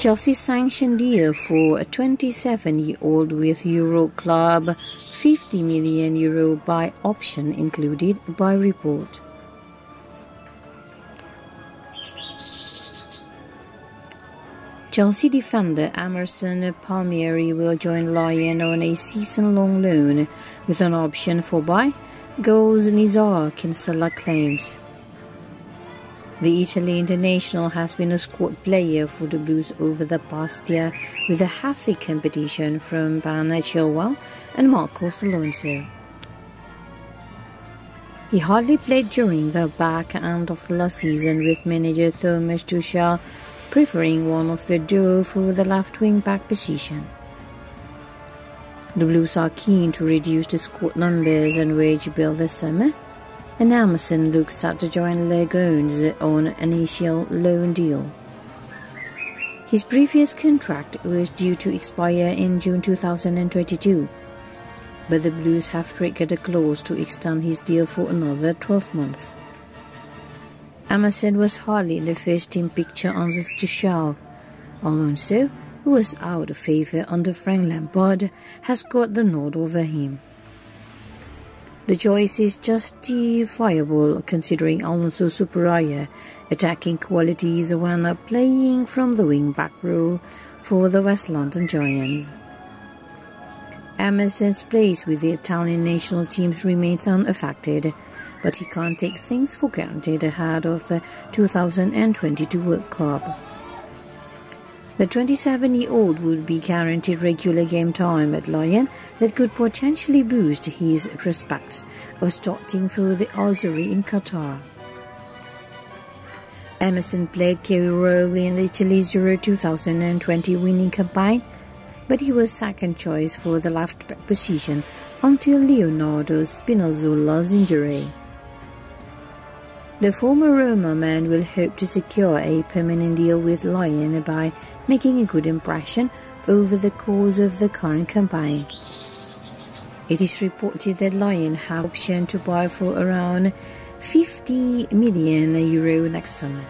Chelsea sanctioned deal for a 27-year-old with Euro club, €50 million buy option included by report. Chelsea defender Emerson Palmieri will join Lyon on a season-long loan with an option for buy, goes Nizaar Kinsella claims. The Italy international has been a squad player for the Blues over the past year with a healthy competition from Ben Chilwell and Marcos Alonso. He hardly played during the back end of last season with manager Thomas Tuchel preferring one of the duo for the left wing-back position. The Blues are keen to reduce the squad numbers and wage bill this summer, and Emerson looks set to join Lyon on an initial loan deal. His previous contract was due to expire in June 2022, but the Blues have triggered a clause to extend his deal for another 12 months. Emerson was hardly in the first-team picture under Tuchel. Alonso, who was out of favour under Frank Lampard, has got the nod over him. The choice is justifiable considering Alonso's superior attacking qualities when playing from the wing-back role for the West London Giants. Emerson's place with the Italian national team remains unaffected, but he can't take things for granted ahead of the 2022 World Cup. The 27-year-old would be guaranteed regular game time at Lyon that could potentially boost his prospects of starting for the Azzurri in Qatar. Emerson played a key role in the Italy's Euro 2020 winning campaign, but he was second choice for the left-back position until Leonardo Spinazzola's injury. The former Roma man will hope to secure a permanent deal with Lyon by making a good impression over the course of the current campaign. It is reported that Lyon have option to buy for around €50 million next summer.